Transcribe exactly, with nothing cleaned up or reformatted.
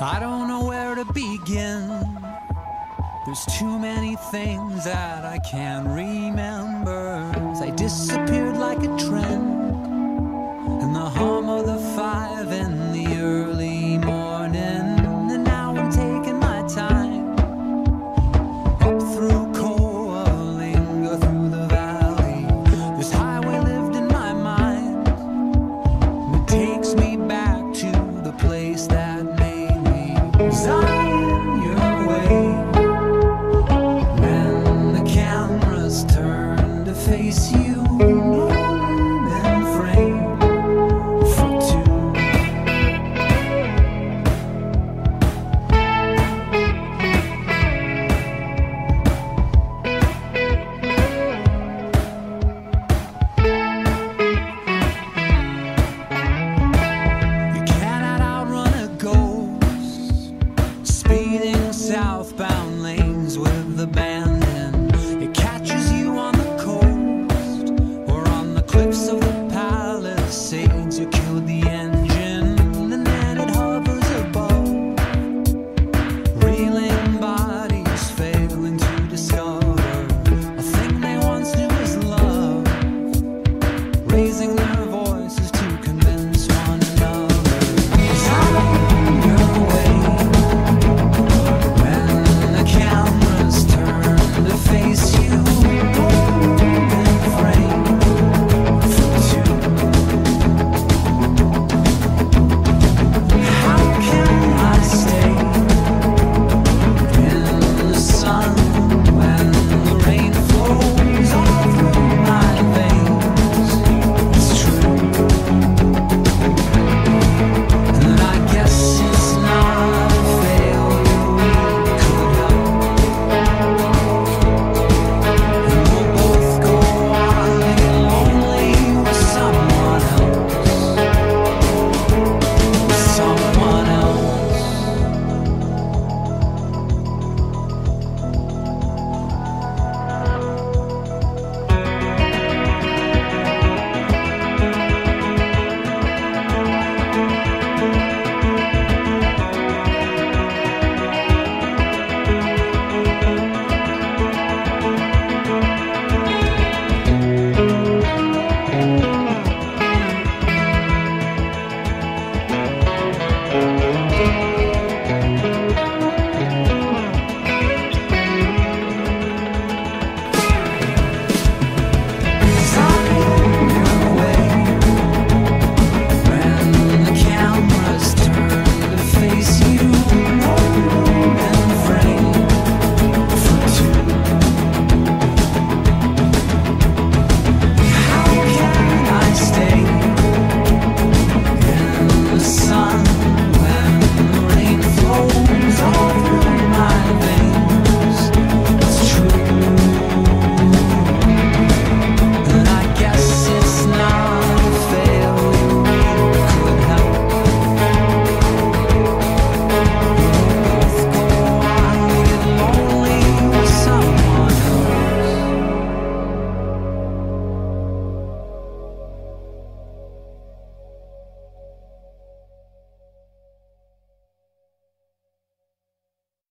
I don't know where to begin. There's too many things that I can't remember. As I disappeared like a trend, and the hum of the five in the early morning. And now I'm taking my time up through Coalinga, through the valley. This highway lived in my mind, and it takes me back to the place that made me. Was I in your way? When the cameras turn to face you,